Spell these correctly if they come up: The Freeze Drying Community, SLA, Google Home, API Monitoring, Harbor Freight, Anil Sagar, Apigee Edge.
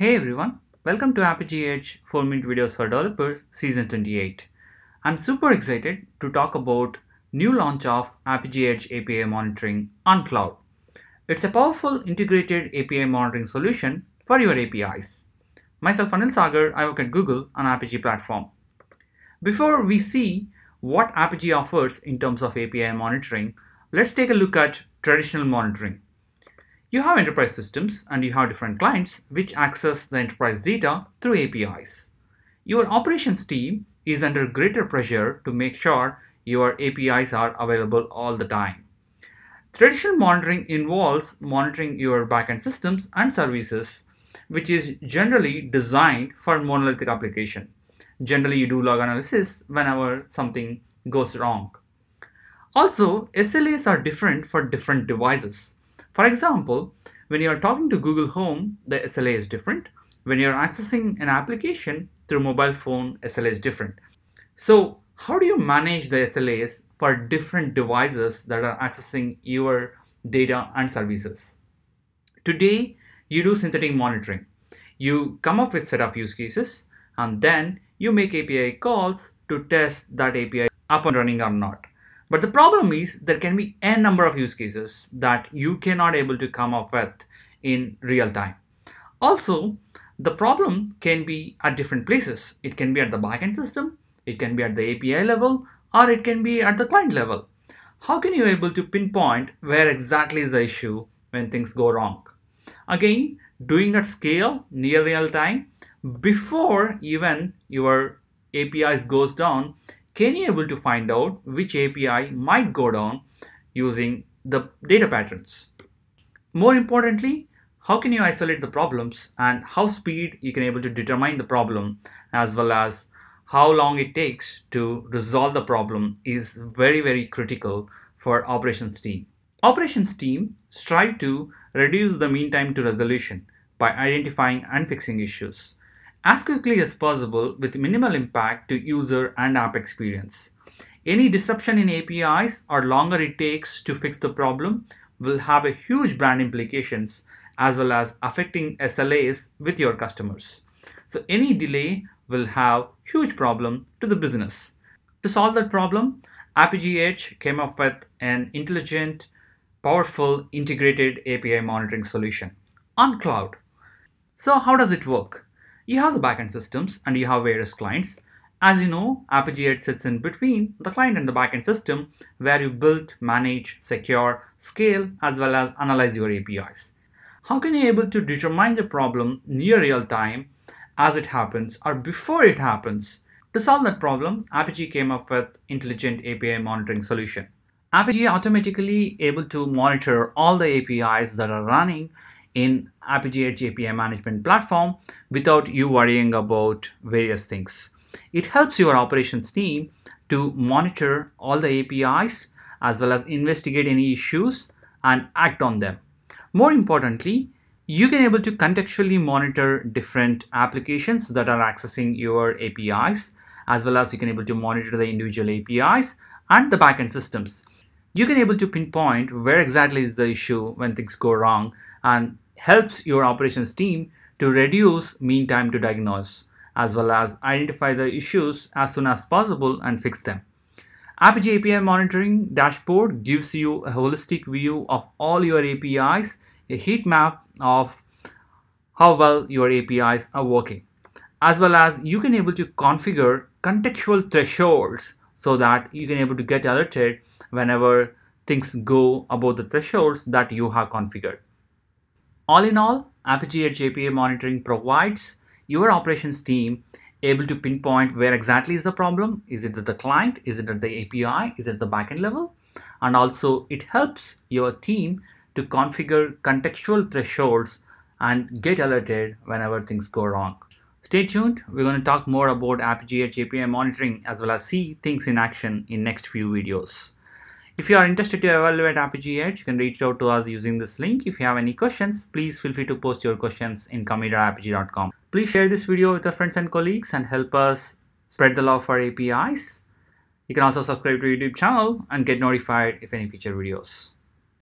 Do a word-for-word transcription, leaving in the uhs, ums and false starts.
Hey everyone, welcome to Apigee Edge four minute videos for developers season twenty-eight. I'm super excited to talk about new launch of Apigee Edge A P I monitoring on cloud. It's a powerful integrated A P I monitoring solution for your A P Is. Myself Anil Sagar, I work at Google on Apigee platform. Before we see what Apigee offers in terms of A P I monitoring, let's take a look at traditional monitoring. You have enterprise systems and you have different clients which access the enterprise data through A P Is. Your operations team is under greater pressure to make sure your A P Is are available all the time. Traditional monitoring involves monitoring your backend systems and services, which is generally designed for monolithic application. Generally, you do log analysis whenever something goes wrong. Also, S L As are different for different devices. For example, when you are talking to Google Home, the S L A is different. When you are accessing an application through mobile phone, S L A is different. So how do you manage the S L As for different devices that are accessing your data and services? Today, you do synthetic monitoring. You come up with a set of use cases, and then you make A P I calls to test that A P I up and running or not. But the problem is there can be n number of use cases that you cannot able to come up with in real time. Also, the problem can be at different places. It can be at the backend system, it can be at the A P I level, or it can be at the client level. How can you able to pinpoint where exactly is the issue when things go wrong? Again, doing at scale near real time before even your A P Is goes down, can you able to find out which A P I might go down using the data patterns? More importantly, how can you isolate the problems and how speed you can able to determine the problem, as well as how long it takes to resolve the problem is very, very critical for operations team. Operations team strive to reduce the mean time to resolution by identifying and fixing issues as quickly as possible with minimal impact to user and app experience. Any disruption in A P Is or longer it takes to fix the problem will have a huge brand implications as well as affecting S L As with your customers. So any delay will have huge problem to the business. To solve that problem, Apigee Edge came up with an intelligent, powerful, integrated A P I monitoring solution on cloud. So how does it work? You have the backend systems and you have various clients. As you know, Apigee Edge sits in between the client and the backend system where you build, manage, secure, scale, as well as analyze your A P Is. How can you be able to determine the problem near real time as it happens or before it happens? To solve that problem, Apigee came up with intelligent A P I monitoring solution. Apigee automatically able to monitor all the A P Is that are running in Apigee Edge A P I management platform without you worrying about various things. It helps your operations team to monitor all the A P Is as well as investigate any issues and act on them. More importantly, you can able to contextually monitor different applications that are accessing your A P Is, as well as you can able to monitor the individual A P Is and the backend systems. You can able to pinpoint where exactly is the issue when things go wrong and helps your operations team to reduce mean time to diagnose, as well as identify the issues as soon as possible and fix them. Apigee A P I monitoring dashboard gives you a holistic view of all your A P Is, a heat map of how well your A P Is are working, as well as you can able to configure contextual thresholds so that you can able to get alerted whenever things go above the thresholds that you have configured. All in all, Apigee Edge A P I monitoring provides your operations team able to pinpoint where exactly is the problem. Is it at the client? Is it at the A P I? Is it at the backend level? And also it helps your team to configure contextual thresholds and get alerted whenever things go wrong. Stay tuned. We're going to talk more about Apigee Edge A P I monitoring as well as see things in action in next few videos. If you are interested to evaluate Apigee Edge, you can reach out to us using this link. If you have any questions, please feel free to post your questions in commit at apigee dot com. Please share this video with your friends and colleagues and help us spread the love for A P Is. You can also subscribe to our YouTube channel and get notified if any future videos.